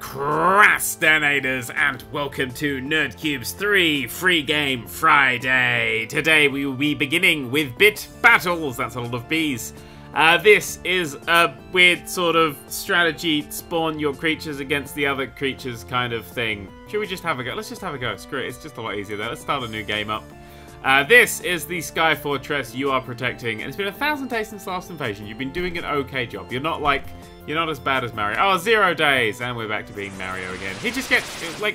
Crastinators, and welcome to NerdCube's 3 Free Game Friday. Today we will be beginning with Bit Battles, that's a lot of Bs. This is a weird sort of strategy, spawn your creatures against the other creatures kind of thing. Should we just have a go? Let's just have a go, screw it, it's just a lot easier there. Let's start a new game up. This is the Sky Fortress you are protecting, and it's been 1,000 days since last invasion. You've been doing an okay job. You're not as bad as Mario. Oh, 0 days, and we're back to being Mario again. He just gets, like,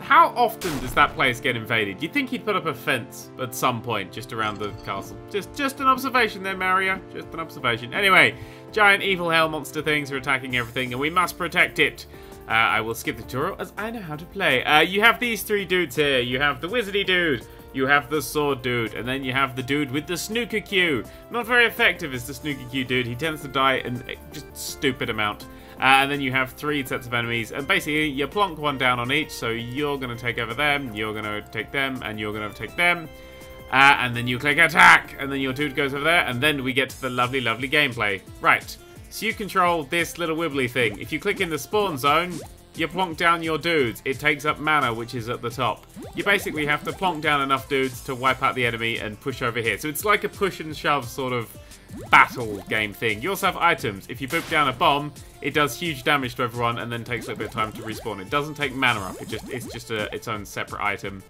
how often does that place get invaded? You'd think he'd put up a fence at some point just around the castle. Just an observation there, Mario. Just an observation. Anyway, giant evil hell monster things are attacking everything, and we must protect it. I will skip the tutorial as I know how to play. You have these 3 dudes here. You have the wizardy dude. You have the sword dude, and then you have the dude with the snooker cue. Not very effective is the snooker cue dude. He tends to die in just stupid amount. And then you have 3 sets of enemies, and basically you plonk one down on each, so you're going to take over them, you're going to take them, and you're going to take them. And then you click attack, and then your dude goes over there, and then we get to the lovely, lovely gameplay. Right, so you control this little wibbly thing. If you click in the spawn zone, you plonk down your dudes. It takes up mana, which is at the top. You basically have to plonk down enough dudes to wipe out the enemy and push over here. So it's like a push and shove sort of battle game thing. You also have items. If you poop down a bomb, it does huge damage to everyone and then takes a little bit of time to respawn. It doesn't take mana up. It's just its own separate item.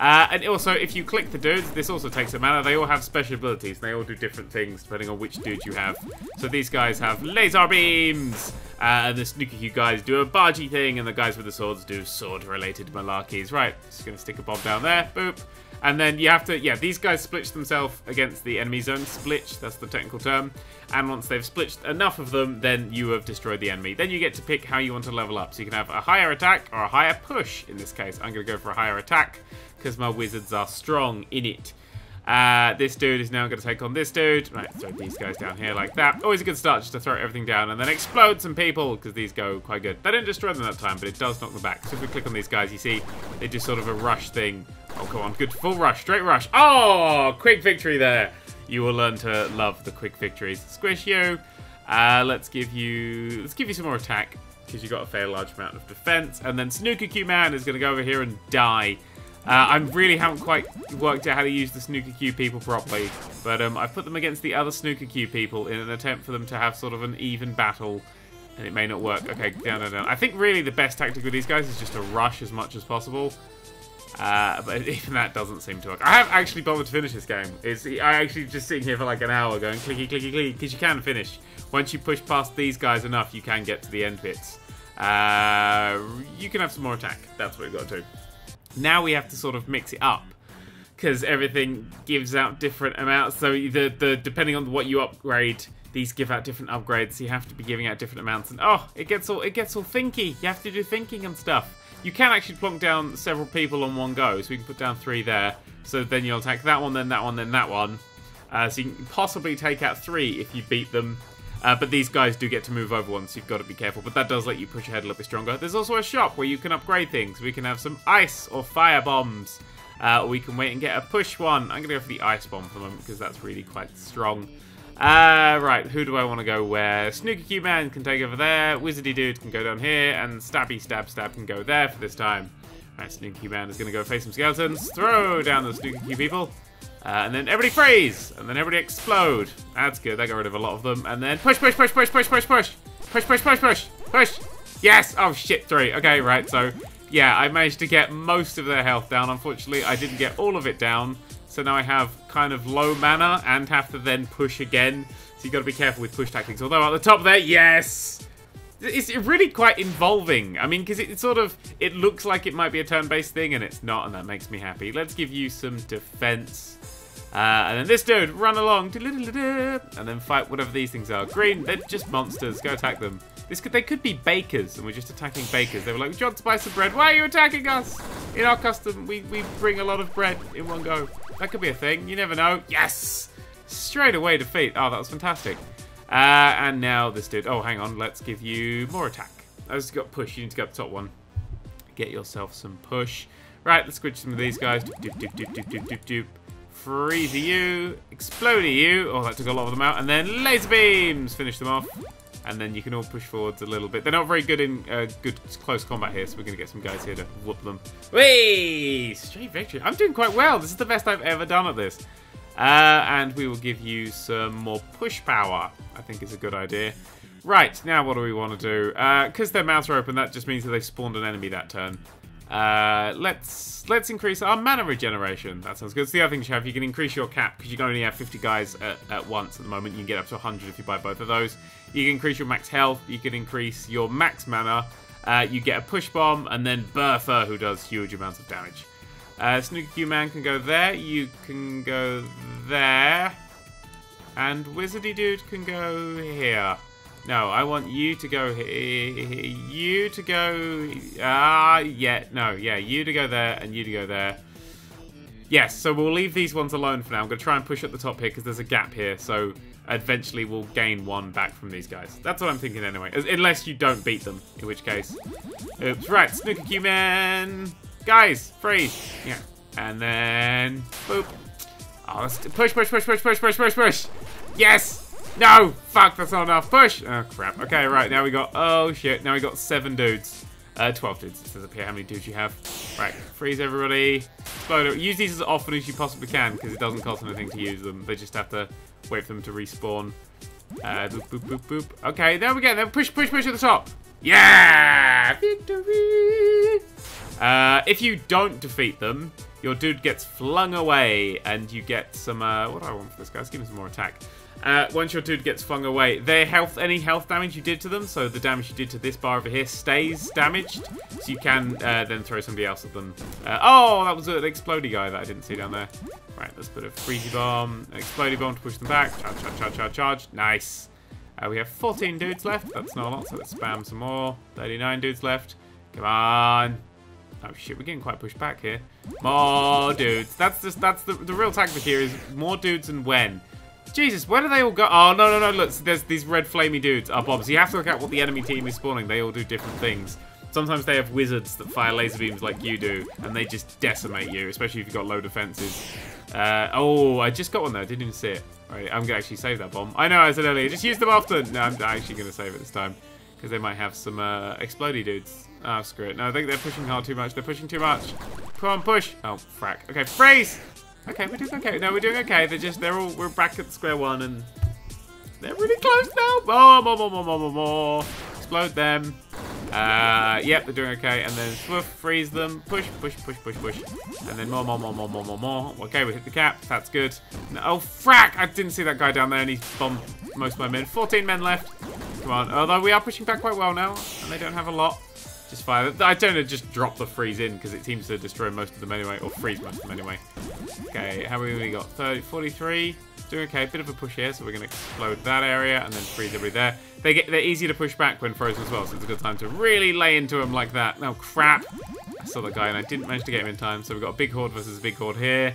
And also, if you click the dudes, this also takes a mana. They all have special abilities, and they all do different things depending on which dude you have. So these guys have laser beams, and the snooker cue guys do a bargy thing, and the guys with the swords do sword-related malarkeys. Right, just gonna stick a bomb down there, boop. And then you have to, yeah, these guys splitch themselves against the enemy zone. Splitch, that's the technical term. And once they've splitched enough of them, then you have destroyed the enemy. Then you get to pick how you want to level up. So you can have a higher attack or a higher push. In this case, I'm going to go for a higher attack because my wizards are strong in it. This dude is now going to take on this dude. Right, throw these guys down here like that. Always a good start just to throw everything down and then explode some people because these go quite good. They didn't destroy them that time, but it does knock them back. So if we click on these guys, you see they do sort of a rush thing. Oh, come on. Good. Full rush. Straight rush. Oh, quick victory there. You will learn to love the quick victories. Squish you. Let's give you some more attack because you got a fairly large amount of defense. And then Snooker Q Man is going to go over here and die. I really haven't quite worked out how to use the Snooker Q people properly. But I've put them against the other Snooker Q people in an attempt for them to have sort of an even battle. And it may not work. Okay, down, down, down. I think really the best tactic with these guys is just to rush as much as possible. But even that doesn't seem to work. I haven't actually bothered to finish this game. I actually just sitting here for like an hour going clicky, clicky, clicky, because you can finish. Once you push past these guys enough, you can get to the end bits. You can have some more attack. That's what we've got to do. Now we have to sort of mix it up, because everything gives out different amounts. So depending on what you upgrade, these give out different upgrades. So you have to be giving out different amounts. And oh, it gets all thinky. You have to do thinking and stuff. You can actually plonk down several people on one go, so we can put down 3 there. So then you'll attack that one, then that one, then that one. So you can possibly take out 3 if you beat them. But these guys do get to move over once, so you've got to be careful. But that does let you push ahead a little bit stronger. There's also a shop where you can upgrade things. We can have some ice or fire bombs. Or we can wait and get a push one. I'm going to go for the ice bomb for the moment, because that's really quite strong. Right, who do I want to go where? Snooker Cube Man can take over there, Wizardy Dude can go down here, and Stabby Stab Stab can go there for this time. Right, Snooker Cube Man is going to go face some skeletons, throw down the Snooker Cube people, and then everybody freeze, and then everybody explode. That's good, that got rid of a lot of them, and then push, push, push, push, push, push, push, push, push, push, push, push, yes, oh shit, 3, okay, right, so, yeah, I managed to get most of their health down. Unfortunately, I didn't get all of it down. So now I have kind of low mana and have to then push again. So you've got to be careful with push tactics. Although at the top there, yes! It's really quite involving. I mean, because it looks like it might be a turn-based thing and it's not, and that makes me happy. Let's give you some defense. And then this dude, run along. And then fight whatever these things are. Green, they're just monsters. Go attack them. They could be bakers, and we're just attacking bakers. They were like, John Spice and bread. Why are you attacking us? In our custom, we bring a lot of bread in one go. That could be a thing. You never know. Yes! Straight away defeat. Oh, that was fantastic. And now this dude. Oh, hang on. Let's give you more attack. I just got push. You need to go up the top one. Get yourself some push. Right, let's squish some of these guys. Doop, doop, doop, doop, doop, doop, doop. Freeze you. Explode you. Oh, that took a lot of them out. And then laser beams. Finish them off. and then you can all push forwards a little bit. They're not very good in good close combat here, so we're going to get some guys here to whoop them. Whee! Straight victory. I'm doing quite well. This is the best I've ever done at this. And we will give you some more push power, I think is a good idea. Right, now what do we want to do? Because their mouths are open, that just means that they spawned an enemy that turn. Let's increase our mana regeneration. That sounds good. It's the other thing you have. You can increase your cap because you can only have 50 guys at once at the moment. You can get up to 100 if you buy both of those. You can increase your max health. You can increase your max mana. You get a push bomb and then Bertha, who does huge amounts of damage. Snooky Q-Man can go there. You can go there. And Wizardy Dude can go here. No, I want you to go here, you to go, you to go there, and you to go there. Yes, so we'll leave these ones alone for now. I'm going to try and push up the top here because there's a gap here, so eventually we'll gain one back from these guys. That's what I'm thinking anyway, unless you don't beat them, in which case. Oops, right, Snooker Q-Man! Guys, freeze! Yeah, and then, boop. Oh, let's push, push, push, push, push, push, push, push! Yes! No! Fuck, that's not enough. Push! Oh, crap. Okay, right, now we got... Oh, shit. Now we got 7 dudes. 12 dudes. It says up here how many dudes you have. Right, freeze everybody. Explode. Use these as often as you possibly can, because it doesn't cost anything to use them. They just have to wait for them to respawn. Boop, boop, boop, boop. Okay, there we go. Now push, push, push at the top. Yeah! Victory! If you don't defeat them, your dude gets flung away, and you get some... what do I want for this, guys? Give me some more attack. Once your dude gets flung away, their health, any health damage you did to them, so the damage you did to this bar over here stays damaged, so you can then throw somebody else at them. Oh, that was an explodey guy that I didn't see down there. Right, let's put a freezy bomb, an explodey bomb to push them back. Charge, charge, charge, charge, charge. Nice. We have 14 dudes left. That's not a lot, so let's spam some more. 39 dudes left. Come on. Oh shit, we're getting quite pushed back here. More dudes. That's the real tactic here is more dudes and when. Jesus, where do they all go? Oh, no, no, no, look, so there's these red flamey dudes are bombs. You have to look at what the enemy team is spawning. They all do different things. Sometimes they have wizards that fire laser beams like you do, and they just decimate you, especially if you've got low defenses. Oh, I just got one there. I didn't even see it. All right, I'm going to actually save that bomb. I know, I said earlier, just use them often. No, I'm actually going to save it this time, because they might have some explodey dudes. Oh, screw it. No, I think they're pushing hard too much. They're pushing too much. Come on, push. Oh, frack. Okay, freeze! Okay, we're doing okay. No, we're doing okay. We're back at square one, and they're really close now. More, more, more, more, more, more, more. Explode them. Yep, they're doing okay. And then swoof, freeze them. Push, push, push, push, push. And then more, more, more, more, more, more, more. Okay, we hit the cap. That's good. No, oh, frack! I didn't see that guy down there, and he bombed most of my men. 14 men left. Come on. Although we are pushing back quite well now, and they don't have a lot. Just fire. I tend to just drop the freeze in because it seems to destroy most of them anyway, or freeze most of them anyway. Okay, how many we got? 30, 43. Doing okay. Bit of a push here, so we're going to explode that area and then freeze everybody there. They're easy to push back when frozen as well, so it's a good time to really lay into them like that. Oh crap! I saw that guy and I didn't manage to get him in time, so we've got a big horde versus a big horde here.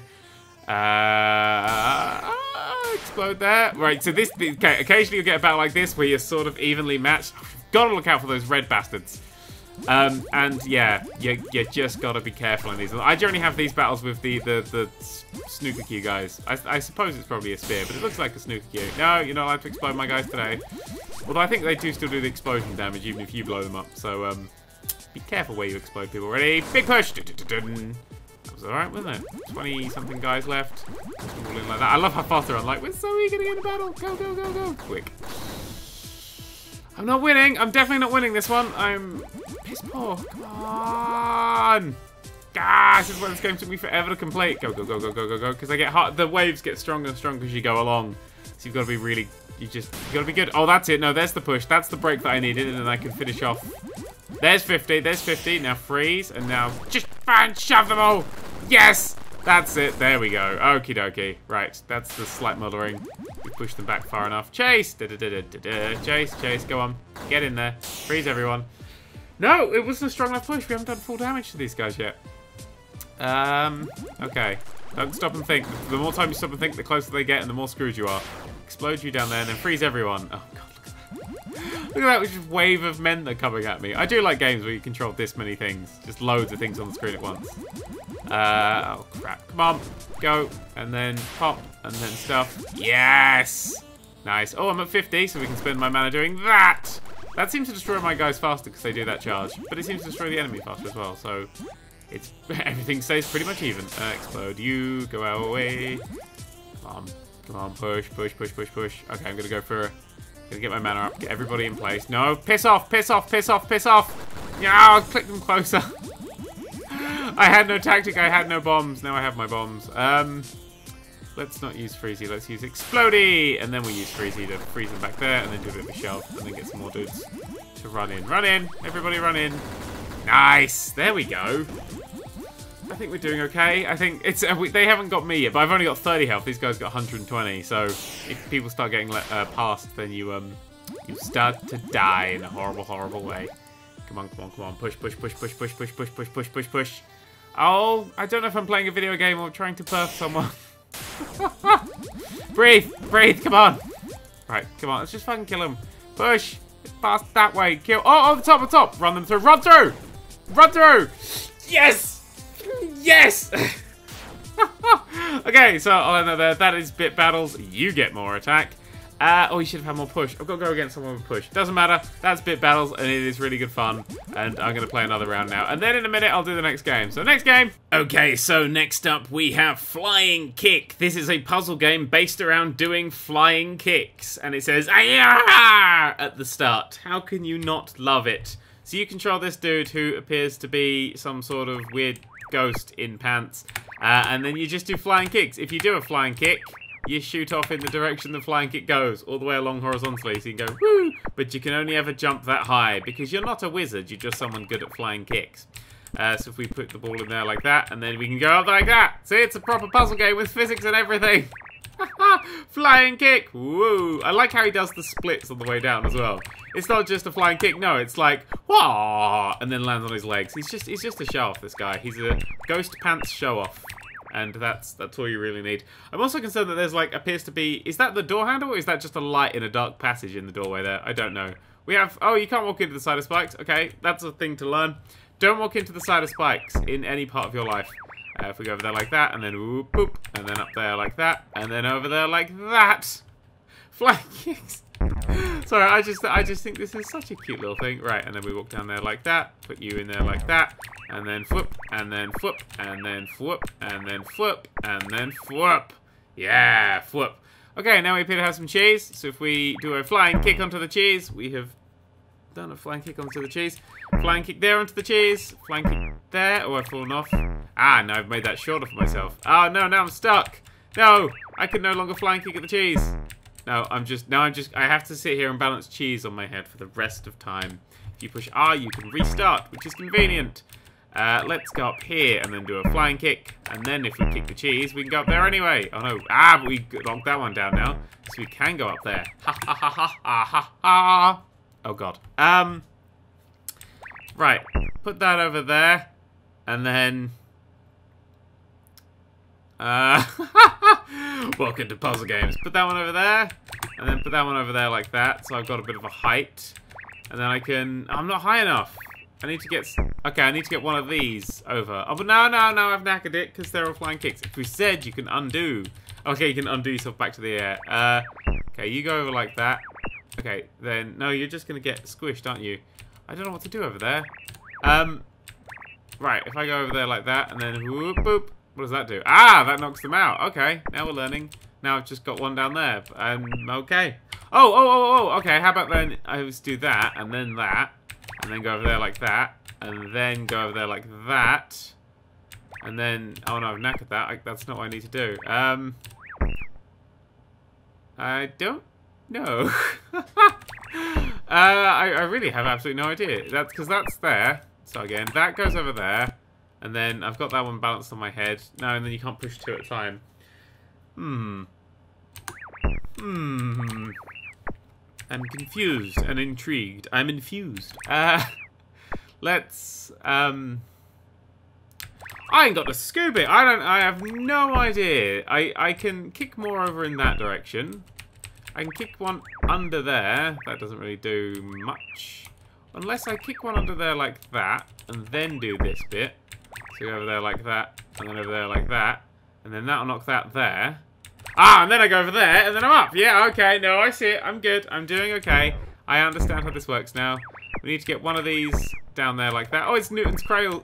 Explode there. Right, so this. Okay, occasionally you'll get a battle like this where you're sort of evenly matched. Gotta look out for those red bastards. And yeah, you just gotta be careful in these. I generally have these battles with the snooker cue guys. I suppose it's probably a spear, but it looks like a snooker cue. No, you're not allowed to explode my guys today. Although I think they do still do the explosion damage even if you blow them up. So be careful where you explode people. Ready? Big push! Dun-dun-dun-dun. That was alright, wasn't it? 20 something guys left. All in like that. I love how fast they're on. Like, we're so eager to get in a battle. Go, go, go, go! Quick. I'm not winning. I'm definitely not winning this one. I'm piss poor. Come on. Ah, this is why this game took me forever to complete. Go, go, go, go, go, go, go. Because I get hot. The waves get stronger and stronger as you go along. So you've got to be really. You got to be good. Oh, that's it. No, there's the push. That's the break that I needed, and then I can finish off. There's 50. There's 50. Now freeze, and now just fan shove them all. Yes. That's it. There we go. Okie dokie. Right. That's the slight muddling. We pushed them back far enough. Chase! Da, da, da, da, da, da. Chase, chase. Go on. Get in there. Freeze everyone. No, it wasn't a strong enough push. We haven't done full damage to these guys yet. Okay. Don't stop and think. The more time you stop and think, the closer they get and the more screwed you are. Explode you down there and then freeze everyone. Oh, God. Look at that just wave of men that are coming at me. I do like games where you control this many things. Just loads of things on the screen at once. Oh crap. Come on. Go. And then pop. And then stuff. Yes! Nice. Oh, I'm at 50, so we can spend my mana doing that. That seems to destroy my guys faster because they do that charge, but it seems to destroy the enemy faster as well, so it's everything stays pretty much even. Explode you, go our way. Come on, push. Okay, I'm gonna go for, gonna get my mana up, get everybody in place. No, piss off. Yeah, I'll click them closer. I had no tactic, I had no bombs, now I have my bombs. Let's not use Freezy, let's use Explodey! And then we'll use Freezy to freeze them back there, and then do a bit of a shell, and then get some more dudes to run in. Run in! Everybody run in! Nice! There we go! I think we're doing okay. I think it's... they haven't got me yet, but I've only got 30 health. These guys got 120, so if people start getting past, then you start to die in a horrible, horrible way. Come on. Push. Oh, I don't know if I'm playing a video game or trying to perf someone. Breathe, come on. Right, come on, let's just fucking kill him. Push, pass that way, kill. Oh, the top. Run through. Yes. Okay, so I'll end that there. That is Bit Battles. You get more attack. Oh, you should have had more push. I've got to go against someone with push. Doesn't matter. That's Bit Battles, and it is really good fun. And I'm going to play another round now. And then in a minute, I'll do the next game. So next game. Okay, so next up, we have Flying Kick. This is a puzzle game based around doing flying kicks. And it says, "Ayah!" at the start. How can you not love it? So you control this dude who appears to be some sort of weird ghost in pants. And then you just do flying kicks. If you do a flying kick, you shoot off in the direction the flying kick goes, all the way along horizontally, so you can go woo, but you can only ever jump that high, because you're not a wizard, you're just someone good at flying kicks. So if we put the ball in there like that, and then we can go up like that. See, it's a proper puzzle game with physics and everything. Flying kick, woo. I like how he does the splits on the way down as well. It's not just a flying kick, no, it's like, wah, and then lands on his legs. He's just a show-off, this guy. He's a ghost pants show-off. And that's all you really need. I'm also concerned that there's like, appears to be, is that the door handle or is that just a light in a dark passage in the doorway there? I don't know. We have, oh, you can't walk into the side of spikes. Okay, that's a thing to learn. Don't walk into the side of spikes in any part of your life. If we go over there like that, and then whoop, boop, and then up there like that, and then over there like that. Flying kicks. Sorry, I just think this is such a cute little thing. Right, and then we walk down there like that, put you in there like that, and then flip, and then flip, and then flip, and then flip, and then flip. Yeah, flip. Okay, now we appear to have some cheese, so if we do a flying kick onto the cheese, we have done a flying kick onto the cheese. Flying kick there onto the cheese, flying kick there, oh, I've fallen off. Ah, no, I've made that shorter for myself. Ah, no, now I'm stuck. No, I can no longer flying kick at the cheese. No, I have to sit here and balance cheese on my head for the rest of time. If you push R, you can restart, which is convenient. Let's go up here and then do a flying kick. And then if we kick the cheese, we can go up there anyway. Oh no, but we locked that one down now. So we can go up there. Ha. Oh God. Right, put that over there. And then... welcome to puzzle games. Put that one over there, and then put that one over there like that, so I've got a bit of a height. And then I can... I'm not high enough. I need to get... Okay, I need to get one of these over. Oh, but no, I've knackered it, because they're all flying kicks. If we said you can undo... Okay, you can undo yourself back to the air. Okay, you go over like that. Okay, then... No, you're just going to get squished, aren't you? I don't know what to do over there. Right, if I go over there like that, and then whoop, boop. What does that do? Ah, that knocks them out. Okay, now we're learning. Now I've just got one down there. Okay. Oh, okay. How about then I just do that, and then go over there like that, and then go over there like that, and then, oh no, I've knackered that. That's not what I need to do. I don't know. I really have absolutely no idea. That's because that's there. So again, that goes over there. And then I've got that one balanced on my head. No, and then you can't push two at a time. I'm confused and intrigued. I'm infused. Let's... I ain't got to scoop it. I have no idea. I can kick more over in that direction. I can kick one under there. That doesn't really do much. Unless I kick one under there like that. And then do this bit. So go over there like that, and then over there like that, and then that'll knock that there. Ah, and then I go over there, and then I'm up. Yeah, okay, no, I see it. I'm good. I'm doing okay. I understand how this works now. We need to get one of these down there like that. Oh, it's Newton's Cradle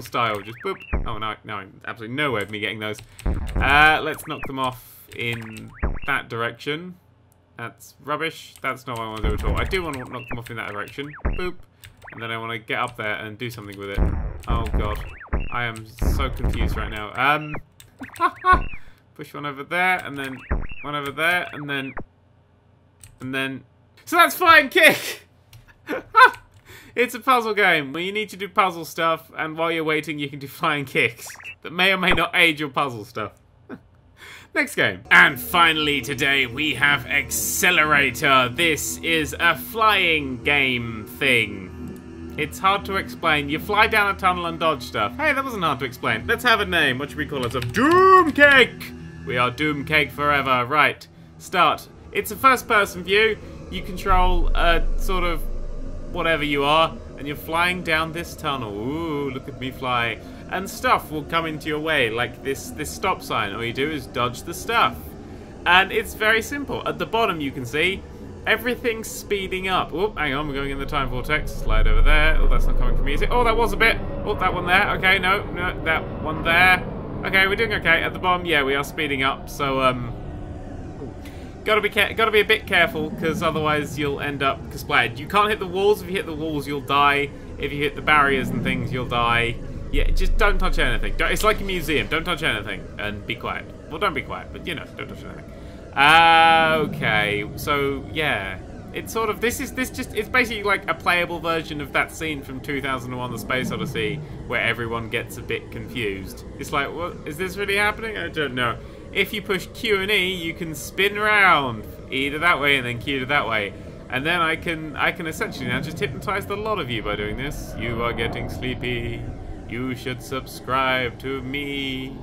style. Just boop. Oh, no, no, absolutely no way of me getting those. Let's knock them off in that direction. That's rubbish. That's not what I want to do at all. I do want to knock them off in that direction. Boop. And then I want to get up there and do something with it. Oh, God. I am so confused right now. Push one over there, and then one over there, and then... So that's Flying Kick! It's a puzzle game where you need to do puzzle stuff, and while you're waiting, you can do flying kicks that may or may not aid your puzzle stuff. Next game. And finally today we have Accelerator. This is a flying game thing. It's hard to explain. You fly down a tunnel and dodge stuff. Hey, that wasn't hard to explain. Let's have a name. What should we call ourselves? Doomcake! We are Doomcake forever. Right. Start. It's a first-person view. You control a sort of whatever you are, and you're flying down this tunnel. Ooh, look at me fly. And stuff will come into your way, like this stop sign. All you do is dodge the stuff. And it's very simple. At the bottom you can see everything's speeding up. Oh, hang on, we're going in the time vortex. Slide over there. Oh, that's not coming from me, is it? Oh, that was a bit. Oh, that one there. Okay, no, no, that one there. Okay, we're doing okay. At the bottom, yeah, we are speeding up, so Gotta be a bit careful, because otherwise you'll end up splattered. You can't hit the walls. If you hit the walls, you'll die. If you hit the barriers and things, you'll die. Yeah, just don't touch anything. It's like a museum. Don't touch anything and be quiet. Well, don't be quiet, but you know, don't touch anything. Okay, so yeah, it's sort of it's basically like a playable version of that scene from 2001: The Space Odyssey, where everyone gets a bit confused. It's like, what is this really happening? I don't know. If you push Q and E, you can spin round, E to that way and then Q to that way. And then I can essentially now just hypnotize the lot of you by doing this. You are getting sleepy. You should subscribe to me.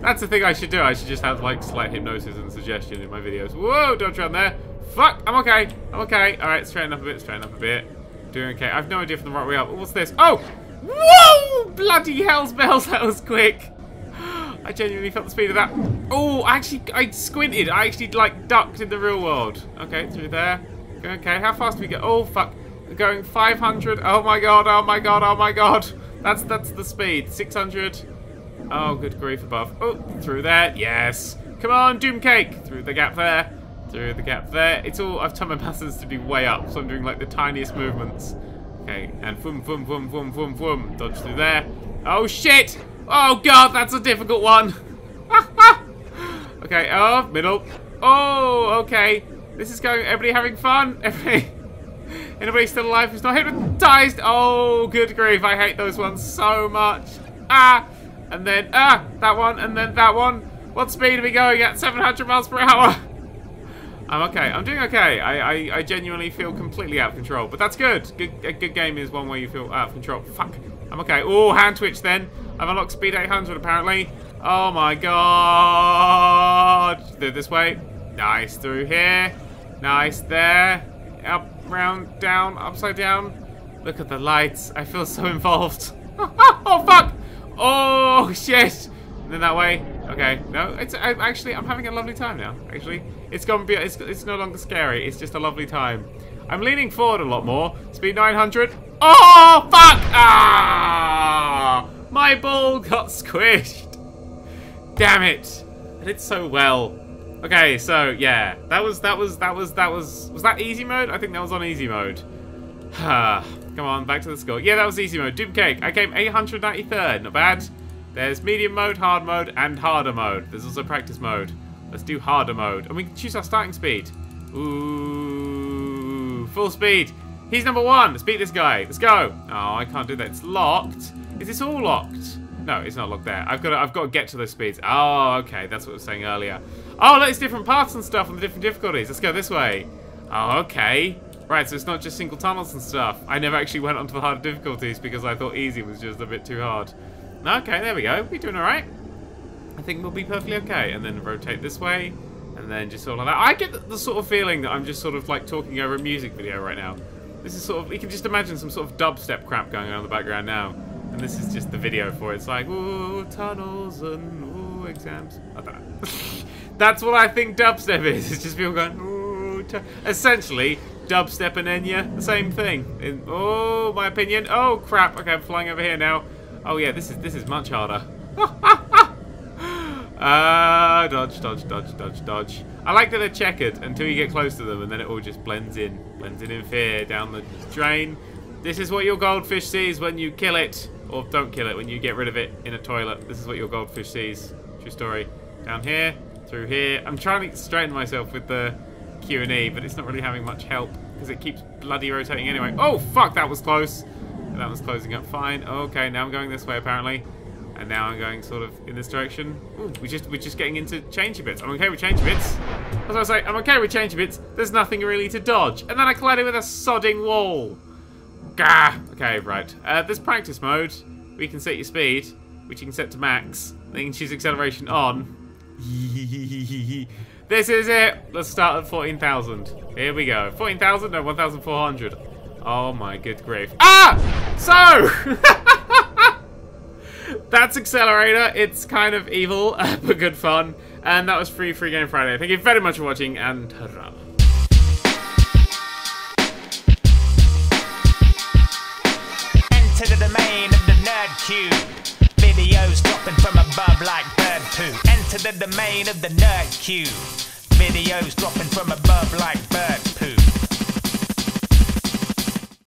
That's the thing I should do. I should just have like slight hypnosis and suggestion in my videos. Whoa, don't run there. Fuck, I'm okay. I'm okay. All right, straighten up a bit, straighten up a bit. Doing okay. I've no idea from the right way up. What's this? Oh! Whoa! Bloody hell's bells, that was quick. I genuinely felt the speed of that. Oh, actually, I squinted. I actually, like, ducked in the real world. Okay, through there. Okay, how fast do we go? Oh, fuck. We're going 500. Oh, my God. Oh, my God. Oh, my God. That's the speed. 600. Oh, good grief above. Oh, through there. Yes. Come on, Doomcake. Through the gap there. Through the gap there. It's all... I've turned my buttons to be way up, so I'm doing, like, the tiniest movements. Okay, and boom, boom, boom, boom, boom, boom. Dodge through there. Oh, shit. Oh God, that's a difficult one. Okay, oh, middle. Oh, okay. This is going, everybody having fun? Anybody still alive who's not hypnotized? Oh, good grief, I hate those ones so much. Ah, and then, ah, that one, and then that one. What speed are we going at? 700 miles per hour. I'm okay, I'm doing okay. I genuinely feel completely out of control, but that's good. A good game is one where you feel out of control. Fuck, I'm okay. Oh, hand twitch then. I've unlocked speed 800 apparently. Oh my God! This way. Nice through here. Nice there. Up, round, down, upside down. Look at the lights. I feel so involved. Oh fuck! Oh shit! And then that way. Okay. No, it's I'm having a lovely time now. Actually, it's no longer scary. It's just a lovely time. I'm leaning forward a lot more. Speed 900. Oh fuck! Ah! My ball got squished. Damn it! I did so well. Okay, so yeah, was that easy mode? I think that was on easy mode. Come on, back to the score. Yeah, that was easy mode. Doomcake. I came 893rd. Not bad. There's medium mode, hard mode, and harder mode. There's also practice mode. Let's do harder mode, and we can choose our starting speed. Ooh, full speed. He's number one. Let's beat this guy. Let's go. Oh, I can't do that. It's locked. Is this all locked? No, it's not locked there. I've got to get to those speeds. Oh, okay, that's what I was saying earlier. Oh, look, it's different paths and stuff and the different difficulties. Let's go this way. Oh, okay. Right, so it's not just single tunnels and stuff. I never actually went onto the harder difficulties because I thought easy was just a bit too hard. Okay, there we go. We're doing all right. I think we'll be perfectly okay. And then rotate this way, and then just sort of like that. I get the sort of feeling that I'm just sort of like talking over a music video right now. This is sort of, you can just imagine some sort of dubstep crap going on in the background now. And this is just the video for it. It's like, ooh, tunnels and ooh, school exams. I don't know. That's what I think dubstep is. It's just people going, ooh. Essentially, dubstep and Enya, the same thing. In, oh, my opinion. Oh, crap. Okay, I'm flying over here now. Oh, yeah, this is much harder. Dodge, dodge, dodge, dodge, dodge. I like that they're checkered until you get close to them, and then it all just blends in. Blends in fear down the drain. This is what your goldfish sees when you kill it. Or don't kill it, when you get rid of it in a toilet. This is what your goldfish sees. True story. Down here, through here. I'm trying to straighten myself with the Q&E, but it's not really having much help because it keeps bloody rotating anyway. Oh, fuck, that was close. That was closing up fine. Okay, now I'm going this way, apparently. And now I'm going sort of in this direction. Ooh, we're just getting into changey bits. I'm okay with changey bits. As I say, I'm okay with changey bits. There's nothing really to dodge. And then I collided with a sodding wall. Gah! Okay, right. This practice mode, we can set your speed, which you can set to max. Then you can choose acceleration on. This is it. Let's start at 14,000. Here we go. 14,000? No, 1,400. Oh my good grief. Ah! So! That's Accelerator. It's kind of evil, but good fun. And that was Free Game Friday. Thank you very much for watching, and hurrah. NerdCube. Videos dropping from above like bird poo. Enter the domain of the NerdCube. Videos dropping from above like bird poo.